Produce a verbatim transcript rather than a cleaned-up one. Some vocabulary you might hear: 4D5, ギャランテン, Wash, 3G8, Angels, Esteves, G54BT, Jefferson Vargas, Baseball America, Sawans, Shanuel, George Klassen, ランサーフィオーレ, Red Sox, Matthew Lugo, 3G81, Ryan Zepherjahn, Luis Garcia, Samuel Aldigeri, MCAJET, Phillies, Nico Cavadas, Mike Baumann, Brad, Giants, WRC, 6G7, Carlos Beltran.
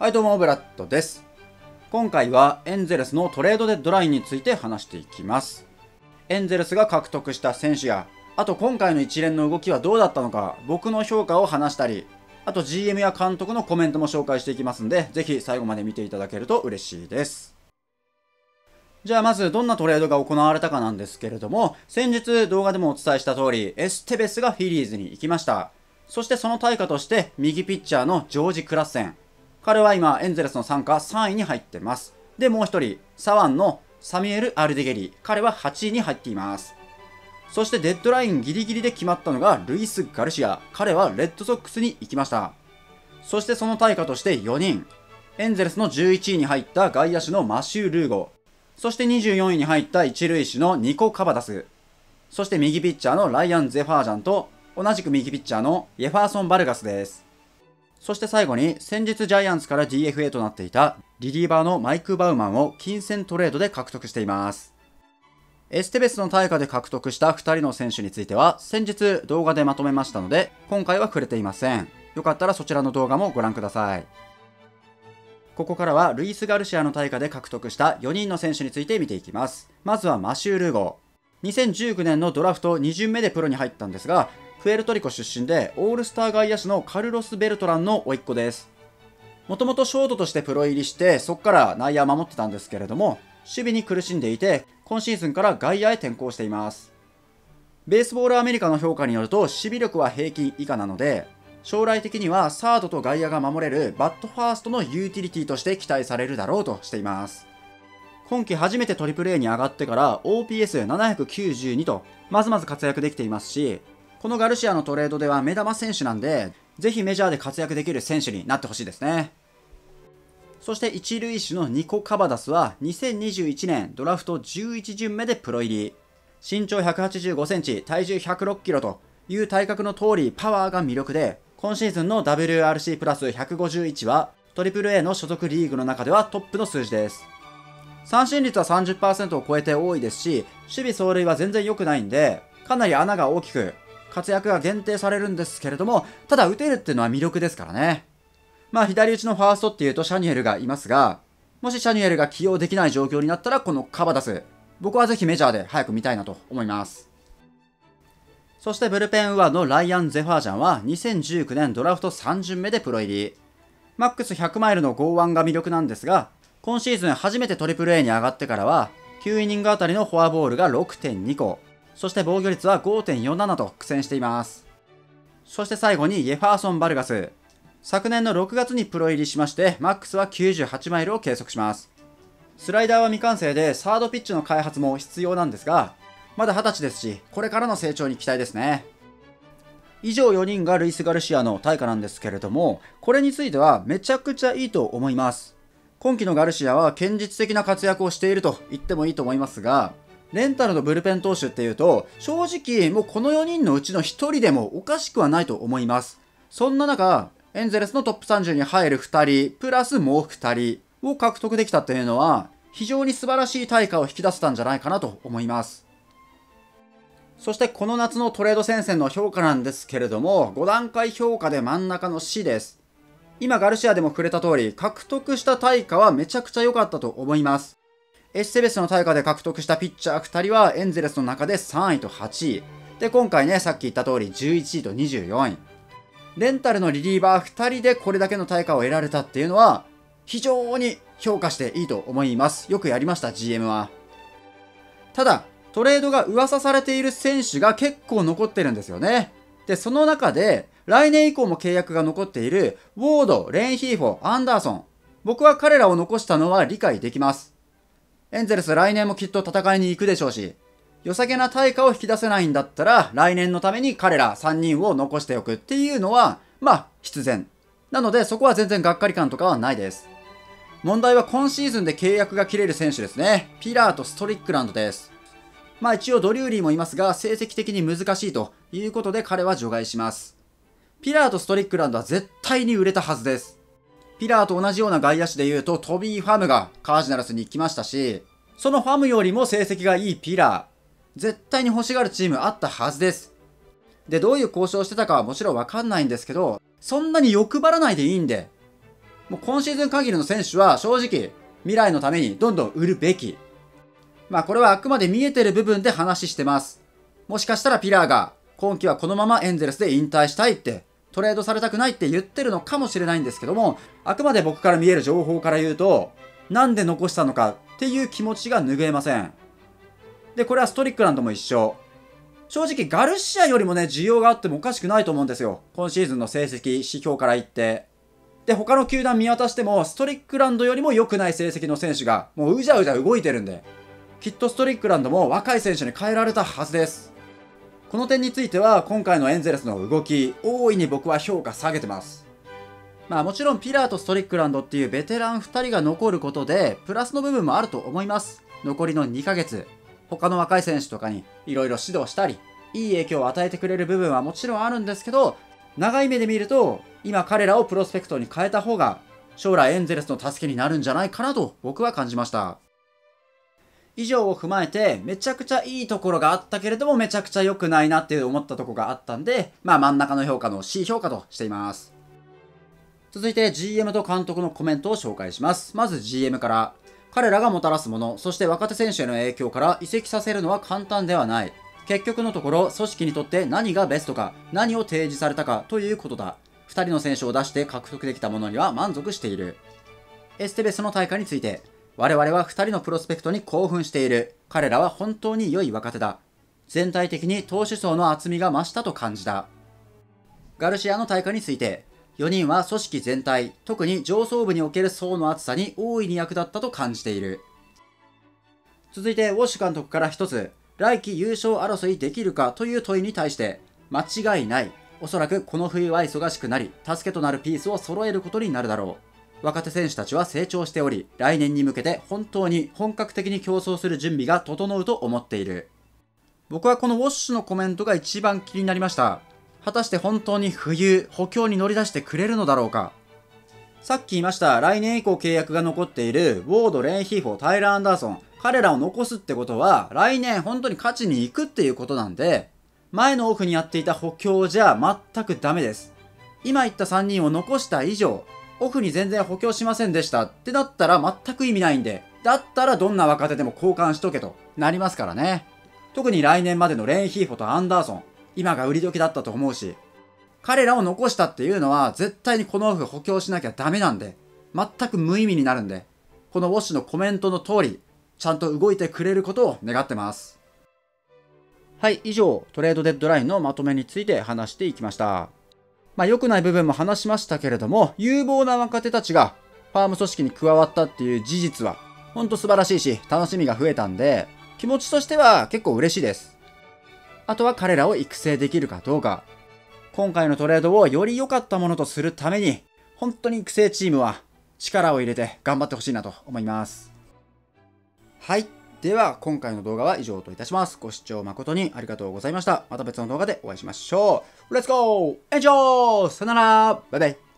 はいどうも、ブラッドです。今回はエンゼルスのトレードデッドラインについて話していきます。エンゼルスが獲得した選手や、あと今回の一連の動きはどうだったのか、僕の評価を話したり、あと ジーエム や監督のコメントも紹介していきますんで、ぜひ最後まで見ていただけると嬉しいです。じゃあまずどんなトレードが行われたかなんですけれども、先日動画でもお伝えした通り、エステベスがフィリーズに行きました。そしてその対価として、右ピッチャーのジョージ・クラッセン。彼は今、エンゼルスの参加さんいに入ってます。で、もう一人、サワンのサミュエル・アルディゲリ。彼ははちいに入っています。そしてデッドラインギリギリで決まったのが、ルイス・ガルシア。彼はレッドソックスに行きました。そしてその対価としてよにん。エンゼルスのじゅういちいに入った外野手のマシュー・ルーゴ。そしてにじゅうよんいに入った一塁手のニコ・カバダス。そして右ピッチャーのライアン・ゼファージャンと、同じく右ピッチャーのジェファーソン・バルガスです。そして最後に、先日ジャイアンツから ディーエフエー となっていたリリーバーのマイク・バウマンを金銭トレードで獲得しています。エステベスの対価で獲得したふたりの選手については、先日動画でまとめましたので、今回は触れていません。よかったらそちらの動画もご覧ください。ここからは、ルイス・ガルシアの対価で獲得したよにんの選手について見ていきます。まずはマシュー・ルーゴ。にせんじゅうきゅうねんのドラフトに巡目でプロに入ったんですが、プエルトリコ出身で、オールスター外野手のカルロス・ベルトランの甥っ子です。もともとショートとしてプロ入りして、そこから内野を守ってたんですけれども、守備に苦しんでいて、今シーズンから外野へ転向しています。ベースボールアメリカの評価によると、守備力は平均以下なので、将来的にはサードと外野が守れるバットファーストのユーティリティとして期待されるだろうとしています。今季初めてトリプル A に上がってから オーピーエスななきゅうに と、まずまず活躍できていますし、このガルシアのトレードでは目玉選手なんで、ぜひメジャーで活躍できる選手になってほしいですね。そして一塁手のニコ・カバダスはにせんにじゅういちねんドラフトじゅういち巡目でプロ入り。身長ひゃくはちじゅうごセンチ、体重ひゃくろくキロという体格の通りパワーが魅力で、今シーズンの ダブリューアールシー プラスひゃくごじゅういちは トリプルエー の所属リーグの中ではトップの数字です。三振率は さんじゅっパーセント を超えて多いですし、守備走塁は全然良くないんで、かなり穴が大きく、活躍が限定されるんですけれども、ただ打てるっていうのは魅力ですからね。まあ左打ちのファーストっていうとシャニュエルがいますが、もしシャニュエルが起用できない状況になったらこのカバダス、僕はぜひメジャーで早く見たいなと思います。そしてブルペン右腕のライアン・ゼファージャンはにせんじゅうきゅうねんドラフトさん巡目でプロ入り。マックスひゃくマイルの剛腕が魅力なんですが、今シーズン初めて トリプルエー に上がってからは、きゅうイニングあたりのフォアボールが ろくてんにこ。そして防御率は ごてんよんなな と苦戦しています。そして最後にジェファーソン・バルガス。昨年のろくがつにプロ入りしまして、マックスはきゅうじゅうはちマイルを計測します。スライダーは未完成で、サードピッチの開発も必要なんですが、まだはたちですし、これからの成長に期待ですね。以上よにんがルイス・ガルシアの対価なんですけれども、これについてはめちゃくちゃいいと思います。今季のガルシアは堅実的な活躍をしていると言ってもいいと思いますが、レンタルのブルペン投手っていうと、正直もうこのよにんのうちのひとりでもおかしくはないと思います。そんな中、エンゼルスのトップさんじゅうに入るふたり、プラスもうふたりを獲得できたっていうのは、非常に素晴らしい対価を引き出せたんじゃないかなと思います。そしてこの夏のトレード戦線の評価なんですけれども、ごだんかい評価で真ん中の C です。今ガルシアでも触れた通り、獲得した対価はめちゃくちゃ良かったと思います。エステベスの対価で獲得したピッチャーふたりはエンゼルスの中でさんいとはちい。で、今回ね、さっき言った通りじゅういちいとにじゅうよんい。レンタルのリリーバーふたりでこれだけの対価を得られたっていうのは、非常に評価していいと思います。よくやりました、ジーエム は。ただ、トレードが噂されている選手が結構残ってるんですよね。で、その中で、来年以降も契約が残っている、ウォード、レンヒーフォ、アンダーソン。僕は彼らを残したのは理解できます。エンゼルス来年もきっと戦いに行くでしょうし、良さげな対価を引き出せないんだったら、来年のために彼らさんにんを残しておくっていうのは、まあ、必然。なので、そこは全然がっかり感とかはないです。問題は今シーズンで契約が切れる選手ですね。ピラーとストリックランドです。まあ一応ドリューリーもいますが、成績的に難しいということで彼は除外します。ピラーとストリックランドは絶対に売れたはずです。ピラーと同じような外野手で言うとトビー・ファムがカージナルスに行きましたし、そのファムよりも成績がいいピラー、絶対に欲しがるチームあったはずです。で、どういう交渉してたかはもちろんわかんないんですけど、そんなに欲張らないでいいんで、もう今シーズン限りの選手は正直未来のためにどんどん売るべき。まあこれはあくまで見えてる部分で話してます。もしかしたらピラーが今季はこのままエンゼルスで引退したいって、トレードされたくないって言ってるのかもしれないんですけども、あくまで僕から見える情報から言うと、なんで残したのかっていう気持ちが拭えません。で、これはストリックランドも一緒。正直ガルシアよりもね、需要があってもおかしくないと思うんですよ。今シーズンの成績、指標から言って。で、他の球団見渡しても、ストリックランドよりも良くない成績の選手が、もううじゃうじゃ動いてるんで、きっとストリックランドも若い選手に変えられたはずです。この点については、今回のエンゼルスの動き、大いに僕は評価下げてます。まあもちろんピラーとストリックランドっていうベテランふたりが残ることで、プラスの部分もあると思います。残りのにかげつ、他の若い選手とかにいろいろ指導したり、いい影響を与えてくれる部分はもちろんあるんですけど、長い目で見ると、今彼らをプロスペクトに変えた方が将来エンゼルスの助けになるんじゃないかなと僕は感じました。以上を踏まえてめちゃくちゃいいところがあったけれどもめちゃくちゃ良くないなって思ったところがあったんで、まあ真ん中の評価の C 評価としています。続いて ジーエム と監督のコメントを紹介します。まず ジーエム から。彼らがもたらすもの、そして若手選手への影響から移籍させるのは簡単ではない。結局のところ組織にとって何がベストか、何を提示されたかということだ。ふたりの選手を出して獲得できたものには満足している。エステベスの対価について、我々はふたりのプロスペクトに興奮している。彼らは本当に良い若手だ。全体的に投手層の厚みが増したと感じた。ガルシアの対価について、よにんは組織全体、特に上層部における層の厚さに大いに役立ったと感じている。続いてウォッシュ監督から一つ、来季優勝争いできるかという問いに対して、間違いない。おそらくこの冬は忙しくなり、助けとなるピースを揃えることになるだろう。若手選手たちは成長しており、来年に向けて本当に本格的に競争する準備が整うと思っている。僕はこのウォッシュのコメントが一番気になりました。果たして本当に冬、補強に乗り出してくれるのだろうか。さっき言いました、来年以降契約が残っている、ウォード、レンヒーフォ、タイラー・アンダーソン、彼らを残すってことは、来年本当に勝ちに行くっていうことなんで、前のオフにやっていた補強じゃ全くダメです。今言ったさんにんを残した以上、オフに全然補強しませんでしたってなったら全く意味ないんで、だったらどんな若手でも交換しとけとなりますからね。特に来年までのレンヒーフォとアンダーソン、今が売り時だったと思うし、彼らを残したっていうのは絶対にこのオフ補強しなきゃダメなんで、全く無意味になるんで、このウォッシュのコメントの通り、ちゃんと動いてくれることを願ってます。はい、以上、トレードデッドラインのまとめについて話していきました。まあ、良くない部分も話しましたけれども、有望な若手たちがファーム組織に加わったっていう事実は、ほんと素晴らしいし、楽しみが増えたんで、気持ちとしては結構嬉しいです。あとは彼らを育成できるかどうか。今回のトレードをより良かったものとするために、本当に育成チームは力を入れて頑張ってほしいなと思います。はい。では、今回の動画は以上といたします。ご視聴誠にありがとうございました。また別の動画でお会いしましょう。レッツゴー!エンジョー!さよなら!バイバイ!